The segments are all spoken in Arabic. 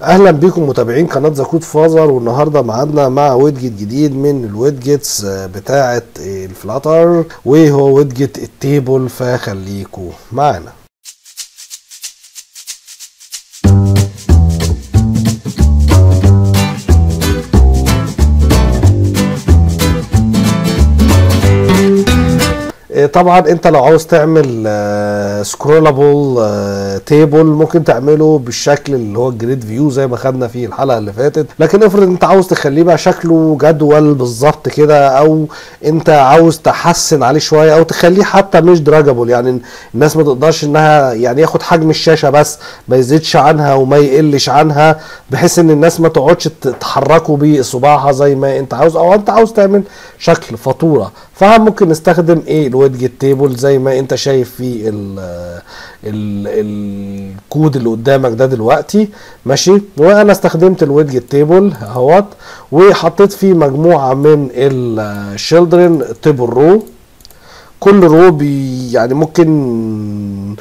اهلا بكم متابعين قناه ذا كود فازر، والنهارده معانا مع ويتجت جديد من الويتجتس بتاعه الفلاتر، وهو ويتجت التيبل، فخليكم معانا. طبعا انت لو عاوز تعمل سكرولبل تيبل ممكن تعمله بالشكل اللي هو الجريد فيو زي ما خدنا فيه الحلقه اللي فاتت، لكن افرض انت عاوز تخليه بقى شكله جدول بالظبط كده، او انت عاوز تحسن عليه شويه، او تخليه حتى مش دراجبل، يعني الناس ما تقدرش انها يعني ياخد حجم الشاشه بس ما يزيدش عنها وما يقلش عنها، بحيث ان الناس ما تقعدش تحركه بصباعها زي ما انت عاوز، او انت عاوز تعمل شكل فاتوره، فممكن نستخدم ايه الويتجت تيبل زي ما انت شايف في الكود اللي قدامك ده دلوقتي، ماشي. وانا استخدمت الويتجت تيبل اهوت، وحطيت فيه مجموعه من الشيلدرن تابل رو. كل رو يعني ممكن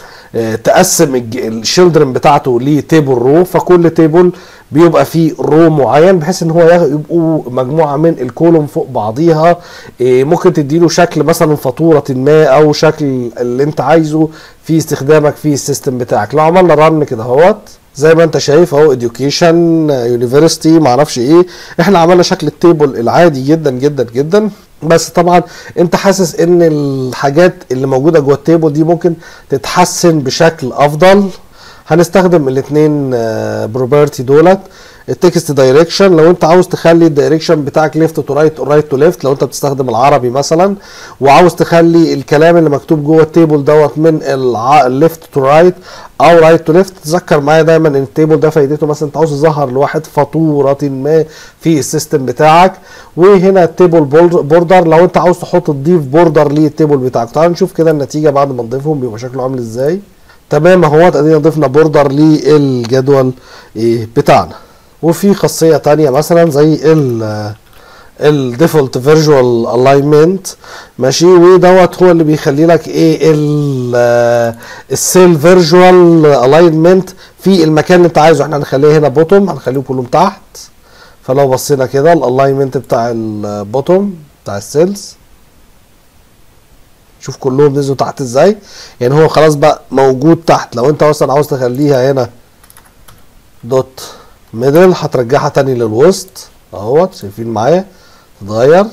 تقسم الشيلدرن بتاعته لتيبل رو، فكل تيبل بيبقى فيه رو معين، بحيث ان هو يبقوا مجموعه من الكولوم فوق بعضيها. ممكن تديله شكل مثلا فاتوره ما، او شكل اللي انت عايزه في استخدامك في السيستم بتاعك. لو عملنا رن كده اهوت زي ما انت شايف اهو، education university معرفش ايه، احنا عملنا شكل التيبل العادي جدا جدا جدا. بس طبعا انت حاسس ان الحاجات اللي موجوده جوه التيبل دي ممكن تتحسن بشكل افضل. هنستخدم الاثنين بروبرتي دولت التكست دايركشن، لو انت عاوز تخلي الدايركشن بتاعك ليفت تو رايت او رايت تو ليفت لو انت بتستخدم العربي مثلا، وعاوز تخلي الكلام اللي مكتوب جوه التيبل دوت من ليفت تو رايت او رايت تو ليفت. تذكر معايا دايما ان التيبل ده فايدته مثلا انت عاوز تظهر لواحد فاتوره ما في السيستم بتاعك. وهنا التيبل بوردر لو انت عاوز تضيف بوردر للتيبل بتاعك. تعال نشوف كده النتيجه بعد ما نضيفهم بيبقى شكله عامل ازاي. تمام اهوت، ادينا ضفنا بوردر للجدول بتاعنا. وفي خاصيه تانية مثلا زي الديفولت فيرجوال الالينمنت، ماشي، ودوت هو اللي بيخلي لك ايه السيل فيرجوال الالينمنت في المكان اللي انت عايزه. احنا هنخليه هنا بوتوم، هنخليه كلهم تحت. فلو بصينا كده الالينمنت بتاع البوتوم بتاع السيلز، شوف كلهم نزلوا تحت ازاي، يعني هو خلاص بقى موجود تحت. لو انت مثلا عاوز تخليها هنا دوت ميديل هترجعها تاني للوسط اهوت، شايفين معايا تتغير،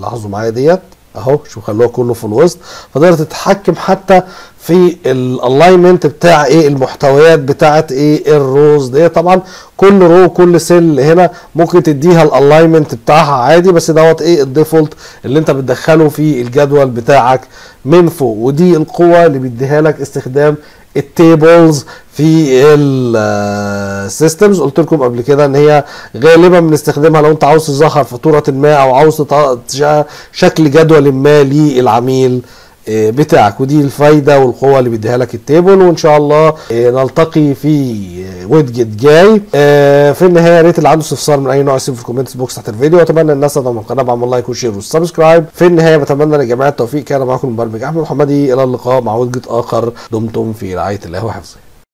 لاحظوا معايا ديت اهو، شوف خلوها كله في الوسط، فقدرت تتحكم حتى في الالاينمنت بتاع ايه المحتويات بتاعت ايه الروز دي. طبعا كل رو كل سيل هنا ممكن تديها الالاينمنت بتاعها عادي، بس دوت ايه الديفولت اللي انت بتدخله في الجدول بتاعك من فوق، ودي القوه اللي بيديها لك استخدام التيبلز في السيستمز. قلت لكم قبل كده ان هي غالبا بنستخدمها لو انت عاوز تظهر فاتوره ما، او عاوز شكل جدول ما للعميل بتاعك، ودي الفايده والقوه اللي بيديها لك التيبل. وان شاء الله نلتقي في ويتجت جاي. في النهايه يا ريت اللي عنده استفسار من اي نوع يسيبه في الكومنتس بوكس تحت الفيديو، واتمنى الناس تدعم القناه بعمل لايك وشير وسبسكرايب. في النهايه بتمنى للجميع التوفيق. كان معاكم المبرمج احمد محمدي، الى اللقاء مع ويتجت اخر، دمتم في رعايه الله وحفظه.